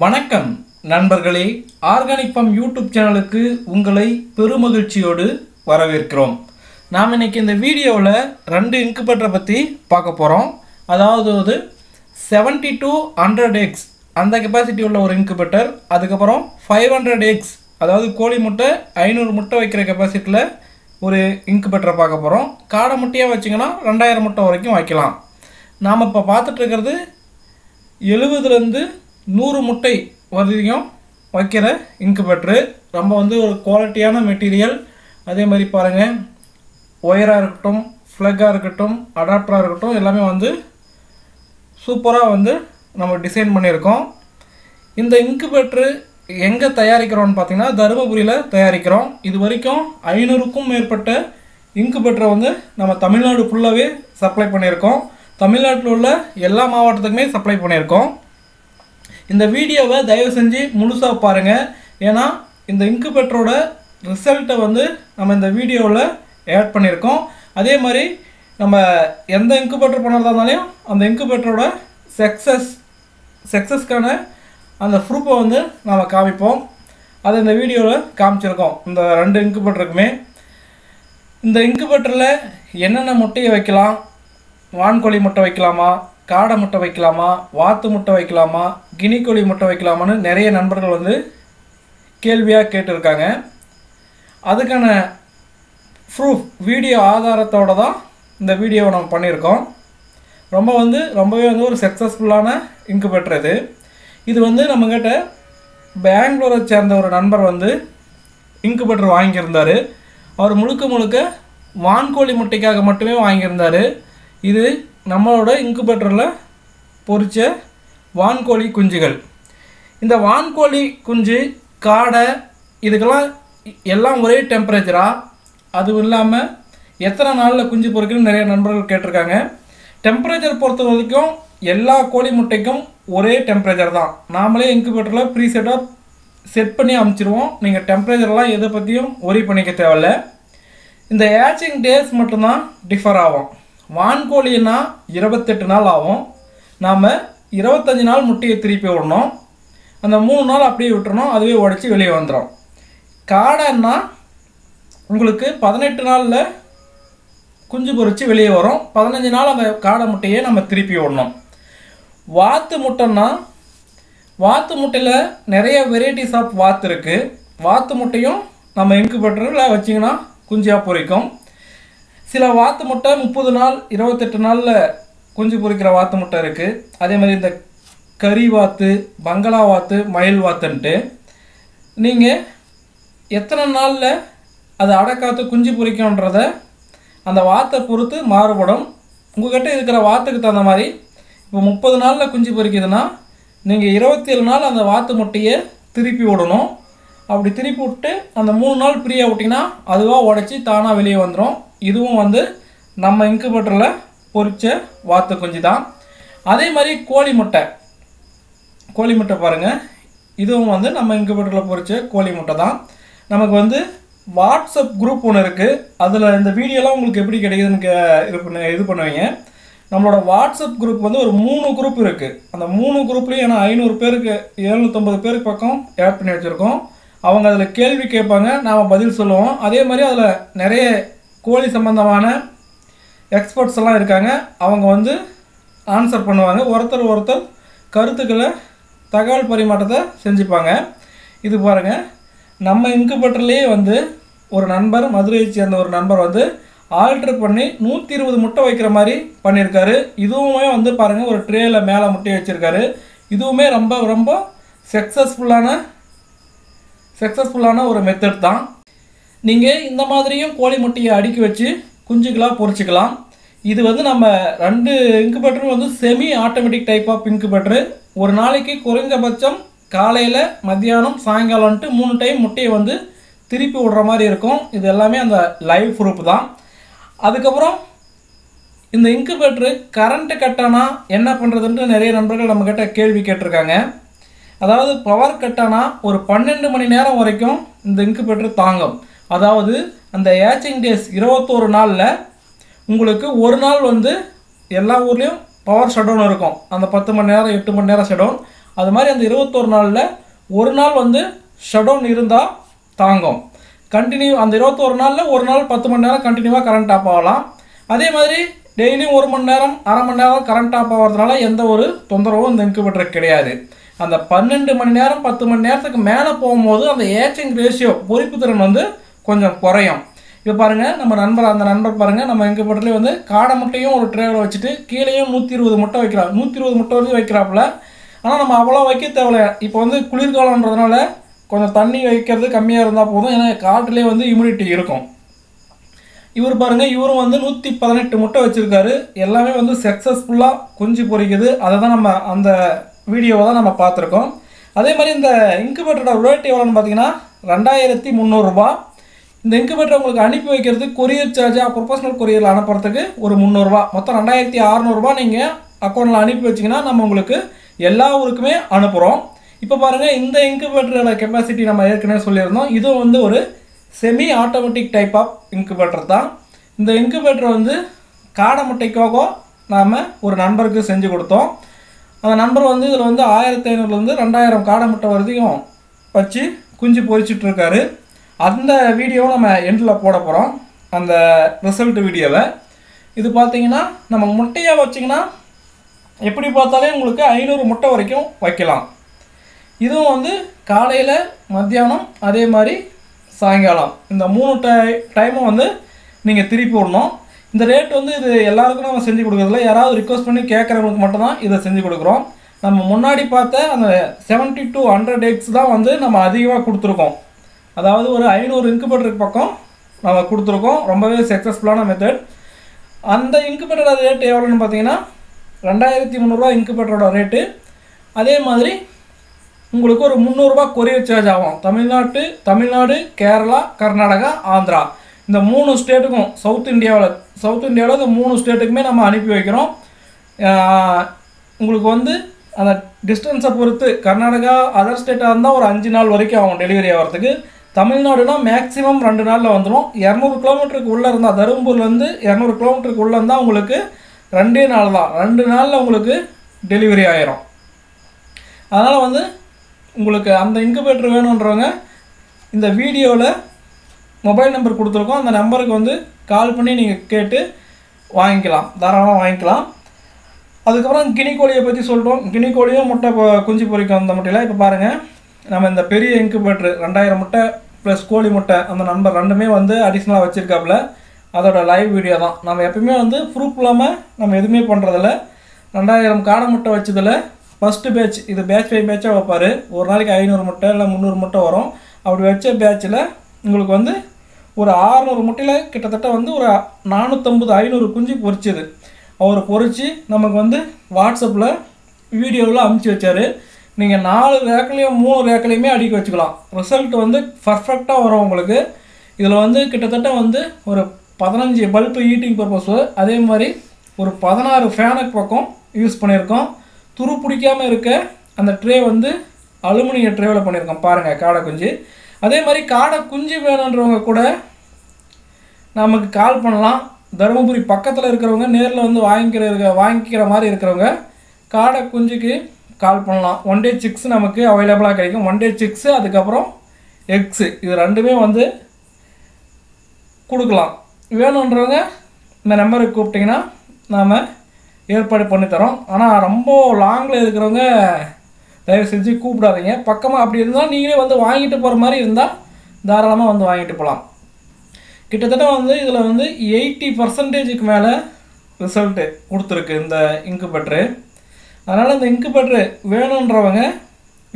வணக்கம் நண்பர்களே organic farm YouTube சேனலுக்கு உங்களை பெருமகிழ் சியோடு வரவேற்கிறோம். நாம் இன்னைக்கு இந்த வீடியோல ரெண்டு இன்குபேட்டரை பத்தி பார்க்க போறோம். அதாவது 7200x அந்த கெபாசிட்டி உள்ள ஒரு இன்குபேட்டர், அதுக்கு அப்புறம் 500x அதாவது கோழி முட்டை 500 முட்டை வைக்கிற கெபாசிட்டில ஒரு இன்குபேட்டரை பார்க்க போறோம். காடை முட்டையா வச்சீங்கன்னா 2000 முட்டை வரைக்கும் வைக்கலாம். நாம இப்ப பார்த்துட்டு இருக்குது 70 இருந்து 100 முட்டை வரைக்கும் வைக்கிற இன்குபேட்டர். ரொம்ப ஒரு குவாலிட்டியான மெட்டீரியல். அதே மாதிரி பாருங்க, ஒயரா இருக்கட்டும், ஃப்ளக்கா இருக்கட்டும், அடாப்டரா இருக்கட்டும், எல்லாமே சூப்பரா நம்ம டிசைன் பண்ணியிருக்கோம். இந்த இன்குபேட்டர் எங்க தயாரிக்கிறோம்னு பாத்தீங்கன்னா தர்மபுரியில தயாரிக்கிறோம். இது வரைக்கும் 500க்கும் மேற்பட்ட இன்குபேட்டர் நம்ம தமிழ்நாடு ஃபுல்லாவே சப்ளை பண்ணியிருக்கோம். தமிழ்நாட்டில் உள்ள எல்லா மாவட்டத்துக்குமே சப்ளை பண்ணியிருக்கோம். இந்த வீடியோவை தயவு செஞ்சு முழுசா பாருங்க. ஏன்னா இந்த இன்குபேட்டரோட ரிசல்ட்டை நம்ம இந்த வீடியோவில் ஆட் பண்ணியிருக்கோம். அதே மாதிரி நம்ம எந்த இன்குபேட்டர் பண்ணுறதாலும் அந்த இன்குபேட்டரோட சக்ஸஸ்க்கான அந்த ப்ரூஃபை நம்ம காமிப்போம். அதை இந்த வீடியோவில் காமிச்சிருக்கோம். இந்த ரெண்டு இன்குபேட்டருக்குமே இந்த இன்குபேட்டரில் என்னென்ன முட்டையை வைக்கலாம், வான்கோழி முட்டை வைக்கலாமா, காடை முட்டை வைக்கலாமா, வாத்து முட்டை வைக்கலாமா, கினிக்கோழி முட்டை வைக்கலாமான்னு நிறைய நண்பர்கள் கேள்வியாக கேட்டிருக்காங்க. அதுக்கான ப்ரூஃப் வீடியோ ஆதாரத்தோடு தான் இந்த வீடியோவை நம்ம பண்ணியிருக்கோம். ரொம்பவே ஒரு சக்ஸஸ்ஃபுல்லான இன்குபேட்டர் இது. இது நம்மக்கிட்ட பெங்களூரை சேர்ந்த ஒரு நண்பர் இன்குபேட்டர் வாங்கியிருந்தார். அவர் முழுக்க வான்கோழி முட்டைக்காக மட்டுமே வாங்கியிருந்தார். இது நம்மளோட இன்குபேட்டரில் பொறிச்ச வான்கோழி குஞ்சுகள். இந்த வான்கோழி குஞ்சு, காடை, இதுக்கெல்லாம் எல்லாம் ஒரே டெம்பரேச்சராக, அதுவும் இல்லாமல் எத்தனை நாளில் குஞ்சு பொறிக்கணும்னு நிறைய நண்பர்கள் கேட்டிருக்காங்க. டெம்பரேச்சர் பொறுத்த வரைக்கும் எல்லா கோழி முட்டைக்கும் ஒரே டெம்பரேச்சர் தான். நாமளே இன்குபேட்டரில் ப்ரீசெட்டாக செட் பண்ணி அனுப்பிச்சிடுவோம். நீங்கள் டெம்பரேச்சர்லாம் எதை பற்றியும் ஒரி பண்ணிக்க தேவையில்ல. இந்த ஏச்சிங் டேஸ் மட்டும்தான் டிஃபர் ஆகும். வான்கோழின்னா 28 நாள் ஆகும். நாம் 25 நாள் முட்டையை திருப்பி விடணும். அந்த 3 நாள் அப்படியே விட்டுறணும், அதுவே உடச்சி வெளியே வந்துடும். காடைன்னா உங்களுக்கு 18 நாளில் குஞ்சு பொறிச்சு வெளியே வரும். 15 நாள் அந்த காடை முட்டையை நம்ம திருப்பி விடணும். வாத்து முட்டைன்னா வாத்து முட்டையில் நிறைய வெரைட்டிஸ் ஆஃப் வாத்து இருக்குது. வாத்து முட்டையும் நம்ம இன்குபேட்டரில் வச்சிங்கன்னா குஞ்சாக பொறிக்கும். சில வாத்து முட்டை 30 நாள் 28 நாளில் குஞ்சு பொறிக்கிற வாத்து முட்டை இருக்குது. அதே மாதிரி இந்த கறி வாத்து, பங்களா வாத்து, மயில் வாத்துன்ட்டு நீங்கள் எத்தனை நாளில் அதை அடைக்காத்து குஞ்சு பொறிக்கன்றத அந்த வாத்தை பொறுத்து மாறுபடும். உங்கள்கிட்ட இருக்கிற வாத்துக்கு தகுந்த மாதிரி இப்போ 30 நாளில் குஞ்சு பொறிக்குதுன்னா நீங்கள் 27 நாள் அந்த வாத்து முட்டையை திருப்பி விடணும். அப்படி திருப்பி விட்டு அந்த 3 நாள் ஃப்ரீயாக விட்டிங்கன்னா அதுவாக உடச்சி தானாக வெளியே வந்துடும். இதுவும் நம்ம இன்குபேட்டரில் பொறிச்ச வாத்து குஞ்சு தான். அதே மாதிரி கோழி முட்டை, கோழி முட்டை பாருங்கள். இதுவும் நம்ம இன்குபேட்டரில் பொறிச்ச கோழி முட்டை தான். நமக்கு வாட்ஸ்அப் குரூப் ஒன்று இருக்குது. அதில் இந்த வீடியோலாம் உங்களுக்கு எப்படி கிடைக்குதுன்னு இது பண்ணுவீங்க. நம்மளோட வாட்ஸ்அப் குரூப் ஒரு 3 குரூப் இருக்குது. அந்த 3 குரூப்லேயும் ஏன்னா 500 பேருக்கு 750 பேருக்கு பக்கம் ஆட் பண்ணி வச்சுருக்கோம். அவங்க அதில் கேள்வி கேட்பாங்க, நாம் பதில் சொல்லுவோம். அதே மாதிரி அதில் நிறைய கோழி சம்பந்தமான எக்ஸ்பர்ட்ஸ் எல்லாம் இருக்காங்க. அவங்க ஆன்சர் பண்ணுவாங்க. ஒருத்தர் கருத்துக்களை தகவல் பரிமாற்றத்தை செஞ்சுப்பாங்க. இது பாருங்கள், நம்ம இன்குபேட்டர்லேயே ஒரு நண்பர், மதுரையை சேர்ந்த ஒரு நண்பர் ஆல்ட்ரு பண்ணி 120 முட்டை வைக்கிற மாதிரி பண்ணியிருக்காரு. இதுவுமே பாருங்கள், ஒரு ட்ரேயில் மேலே முட்டையை வச்சுருக்காரு. இதுவுமே ரொம்ப ரொம்ப சக்ஸஸ்ஃபுல்லான ஒரு மெத்தட் தான். நீங்கள் இந்த மாதிரியும் கோழி முட்டையை அடுக்கி வச்சு குஞ்சுகளாக பொறிச்சிக்கலாம். இது நம்ம ரெண்டு இன்குபேட்டரும் semi automatic type of incubator. ஒரு நாளைக்கு குறைஞ்சபட்சம் காலையில், மத்தியானம், சாயங்காலம்ட்டு 3 டைம் முட்டையை திருப்பி விடுற மாதிரி இருக்கும். இது எல்லாமே அந்த லைவ் ப்ரூஃப் தான். அதுக்கப்புறம் இந்த இன்குபேட்டரு கரண்ட்டு கட்டானா என்ன பண்ணுறதுன்ட்டு நிறைய நண்பர்கள் நம்மக்கிட்ட கேள்வி கேட்டிருக்காங்க. அதாவது பவர் கட்டானா ஒரு 12 மணி நேரம் வரைக்கும் இந்த இன்குபேட்டர் தாங்கும். அதாவது அந்த ஏச்சிங் டேஸ் 21 நாளில் உங்களுக்கு ஒரு நாள் எல்லா ஊர்லேயும் பவர் ஷட் டவுன் இருக்கும். அந்த 10 மணி நேரம் 8 மணி நேரம் ஷட் டவுன். அது மாதிரி அந்த 21 நாள்ல ஒரு நாள் வந்து ஷட் டவுன் இருந்தா தாங்கும் கண்டினியூ அந்த 21 நாள்ல ஒரு நாள் 10 மணி நேரம் கண்டினியூவா கரண்ட் ஆப் ஆகலாம் அதே மாதிரி டெய்லி 1 மணி நேரம் அரை மணி நேரம் கரண்ட் ஆப் ஆவறதால எந்த ஒரு தொந்தரவும் இந்த இன்குபேட்டருக்கு கிடையாது அந்த 12 மணி நேரம் 10 மணி நேரத்துக்கு மேல போயும்போது அந்த ஏச்சிங் ரேஷியோ பொறிப்புத்திறன் வந்து கொஞ்சம் குறையும் இப்ப பாருங்க நம்ம நண்பர் அந்த நண்பர் பாருங்க நம்ம இன்குபேட்டர்ல வந்து காடை முட்டையும் ஒரு ட்ரேல வச்சிட்டு கீழேயும் 120 முட்டை வைக்கலாம் 120 முட்டை வந்து வைக்கறாப்ல ஆனா நம்ம அவ்வளவு வைக்க தேவல இப்போ வந்து குளிர் காலம்ன்றதனால கொஞ்சம் தண்ணி வைக்கிறது கம்மியா இருந்தா போதும் ஏனா காட்டிலே வந்து இம்யூனிட்டி இருக்கும் இவர் பாருங்க இவரும் வந்து 118 முட்டை வச்சிருக்காரு எல்லாமே வந்து சக்சஸ்ஃபுல்லா குஞ்சு பொரிக்குது அத தான் நம்ம அந்த வீடியோவை தான் நம்ம பாத்துறோம் அதே மாதிரி இந்த இன்குபேட்டரோட ரேட் எவ்வளவுன்னு பாத்தீங்கன்னா 2300 ரூபாய் இந்த இன்குபேட்டர் உங்களுக்கு அனுப்பி வைக்கிறது courier charge professional courierல அனுப்புறதுக்கு ஒரு 300 ரூபாய் மொத்தம் 2600 ரூபாய் நீங்க அக்கவுண்ட்ல அனுப்பி வச்சீங்கன்னா நம்ம உங்களுக்கு எல்லா ஊருக்குமே அனுப்புறோம் இப்போ பாருங்க இந்த இன்குபேட்டரோட கெபாசிட்டி நம்ம ஏற்கனவே சொல்லியிருந்தோம் இது வந்து ஒரு semi automatic type of incubator தான் இந்த இன்குபேட்டர் வந்து காடை முட்டைக்காக நாம ஒரு நண்பருக்கு செஞ்சு கொடுத்தோம் அந்த நண்பர் வந்து இதுல வந்து 1500 ல இருந்து 2000 காடை முட்டை வரைக்கும் வச்சு குஞ்சு பொரிச்சிட்டு இருக்காரு அந்த வீடியோ நம்ம எண்ட்ல போட போறோம் அந்த ரிசல்ட் வீடியோவை இது பாத்தீங்கன்னா நம்ம முட்டையா வச்சீங்கன்னா எப்படி பார்த்தாலே உங்களுக்கு 500 முட்டை வரைக்கும் வைக்கலாம் இதுவும் வந்து காலையில மத்தியானம் அதே மாதிரி சாயங்காலம் இந்த மூணு டைமும் வந்து நீங்க திருப்பி போடணும் இந்த ரேட் வந்து இது எல்லாருக்கும் நாம செஞ்சு கொடுக்கிறதுல யாராவது ரிக்வெஸ்ட் பண்ணி கேக்குறவங்களுக்கு மட்டும் தான் இத செஞ்சு கொடுக்கிறோம் நம்ம முன்னாடி பார்த்த அந்த 70 to 100 eggs தான் வந்து நம்ம அதிகமா கொடுத்துறோம் அதாவது ஒரு 500 இன்குபேட்டருக்கு பக்கம் நாம கொடுத்துறோம் ரொம்பவே சக்சஸ்ஃபுல்லான மெத்தட் அந்த இன்குபேட்டரோட ரேட் எவ்வளவுன்னு பாத்தீங்கன்னா 2300 ரூபாய் இன்குபேட்டரோட ரேட் அதே மாதிரி உங்களுக்கு ஒரு 300 ரூபாய் courier charge ஆகும் தமிழ்நாடு கேரளா கர்நாடகா ஆந்திரா இந்த மூணு ஸ்டேட்டுக்கும் சவுத் இந்தியால இந்த மூணு ஸ்டேட்டுக்குமே நாம அனுப்பி வைக்கிறோம் உங்களுக்கு வந்து அந்த டிஸ்டன்ஸை பொறுத்து கர்நாடகா अदर ஸ்டேட்டா இருந்தா ஒரு 5 நாள் வரைக்கும் ஆகும் டெலிவரி ஆவறதுக்கு தமிழ்நாடுனா மேக்ஸिमम 2 நாள்ல வந்துரும் 200 கிலோமீட்டருக்கு உள்ள இருந்தா தருமபுரில இருந்து 200 கிலோமீட்டருக்கு உள்ள இருந்தா உங்களுக்கு 2 நாள் தான் 2 நாள்ல உங்களுக்கு டெலிவரி ஆயிரும் அதனால வந்து உங்களுக்கு அந்த இன்குபேட்டர் வேணும்ன்றவங்க இந்த வீடியோல மொபைல் நம்பர் கொடுத்திருக்கோம் அந்த நம்பருக்கு வந்து கால் பண்ணி நீங்க கேட்டு வாங்கிக்கலாம் தாராளமா வாங்கிக்கலாம் அதுக்கு அப்புறம் கினி கோழியை பத்தி சொல்றோம் கினி கோழியும் முட்டை குஞ்சு பொரிக்க அந்த முட்டையில இப்ப பாருங்க நம்ம இந்த பெரிய இன்குபேட்டர் 2000 முட்டை + கோழி முட்டை அந்த நம்பர் ரெண்டுமே வந்து அடிஷனலா வச்சிருக்காப்ல அதோட லைவ் வீடியோ தான் நாம எப்பவுமே வந்து ப்ரூஃப் இல்லாம நம்ம எதுமே பண்றது இல்ல 2000 காடை முட்டை வச்சதுல First batch இது batch by batch வைப்பாரு ஒரு நாளைக்கு 500 முட்டை இல்ல 300 முட்டை வரும் அப்படி வச்ச batchல உங்களுக்கு வந்து ஒரு 600 முட்டையில கிட்டத்தட்ட வந்து ஒரு 450 500 குஞ்சு பொரிச்சது அவர் பொரிச்சி நமக்கு வந்து வாட்ஸ்அப்ல வீடியோல அனுப்பி வச்சாரு நீங்க 4 ரேக்லயும் 3 ரேக்லயுமே அடிக்க வச்சுக்கலாம் ரிசல்ட் வந்து பெர்ஃபெக்ட்டா வரும் உங்களுக்கு இதுல வந்து கிட்டத்தட்ட வந்து ஒரு 15 பல்ப் ஹீட்டிங் பர்பஸ் அதே மாதிரி ஒரு 16 ஃபேனுக்கு பக்கம் யூஸ் பண்ணிருக்கோம் துரு பிடிக்காம இருக்க அந்த ட்ரே வந்து அலுமினிய ட்ரேல பண்ணிருக்கோம் பாருங்க காடை குஞ்சு அதே மாதிரி காடை குஞ்சு வேணும்ன்றவங்க கூட நமக்கு கால் பண்ணலாம் தர்மபுரி பக்கத்துல இருக்கறவங்க நேர்ல வந்து வாங்கிக்கிற மாதிரி இருக்கறவங்க காடை குஞ்சுக்கு கால் பண்ணலாம் 1 day chicks நமக்கு அவேலபிளா கிடைக்கும் 1 day chicks அதுக்கு அப்புறம் eggs இது ரெண்டுமே வந்து கொடுக்கலாம் வேணும்ன்றவங்க இந்த நம்பருக்கு கூப்பிட்டீங்கன்னா நாம ஏற்பாடு பண்ணி தரோம் ஆனா ரொம்ப லாங்ல இருக்குறவங்க தயவு செஞ்சு கூப்பிடாதீங்க பக்கமா அப்படி இருந்தா நீங்களே வந்து வாங்கிட்டு போற மாதிரி இருந்தா தாராளமா வந்து வாங்கிட்டு போலாம் கிட்டத்தட்ட வந்து இதுல வந்து 80% க்கு மேல ரிசல்ட் கொடுத்திருக்கு இந்த இன்குபேட்டர் அதனால இந்த இன்குபேட்டர் வேணும்ன்றவங்க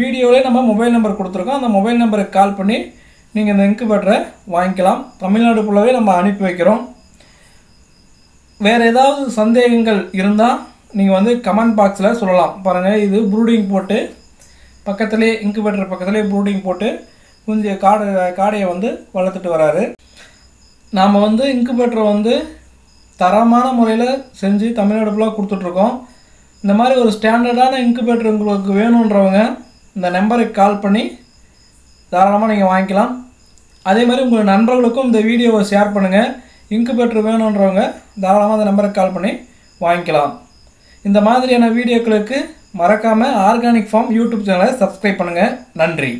வீடியோலயே நம்ம மொபைல் நம்பர் கொடுத்திருக்கோம் அந்த மொபைல் நம்பருக்கு கால் பண்ணி நீங்க இந்த இன்குபேட்டரை வாங்கிக்கலாம் தமிழ்நாடு புள்ளவே நம்ம அனுப்பி வைக்கிறோம் வேற ஏதாவது சந்தேகங்கள் இருந்தா நீங்க வந்து கமெண்ட் பாக்ஸ்ல சொல்லலாம் பாருங்க இது ப்ரூடிங் போட்டு பக்கத்திலே இன்குபேட்டர் பக்கத்திலே ப்ரூடிங் போட்டு குஞ்சு காடையை வந்து வளர்த்துட்டு வராரு நாம வந்து இன்குபேட்டர் வந்து தரமான முறையில செஞ்சு தமிழ்நாடு புள்ள கொடுத்துட்டு இருக்கோம் இந்த மாதிரி ஒரு ஸ்டாண்டர்டான இன்குபேட்டர் உங்களுக்கு வேணும்ன்றவங்க இந்த நம்பருக்கு கால் பண்ணி தாராளமா நீங்க வாங்கிக்கலாம் அதே மாதிரி உங்க நண்பர்களுக்கும் இந்த வீடியோவை ஷேர் பண்ணுங்க இன்குபேட்டர் வேணும்ன்றவங்க தாராளமா அந்த நம்பருக்கு கால் பண்ணி வாங்கிக்கலாம் இந்த மாதிரியான வீடியோக்களுக்கு மறக்காம ஆர்கானிக் ஃபார்ம் யூடியூப் சேனலை சப்ஸ்கிரைப் பண்ணுங்க. நன்றி.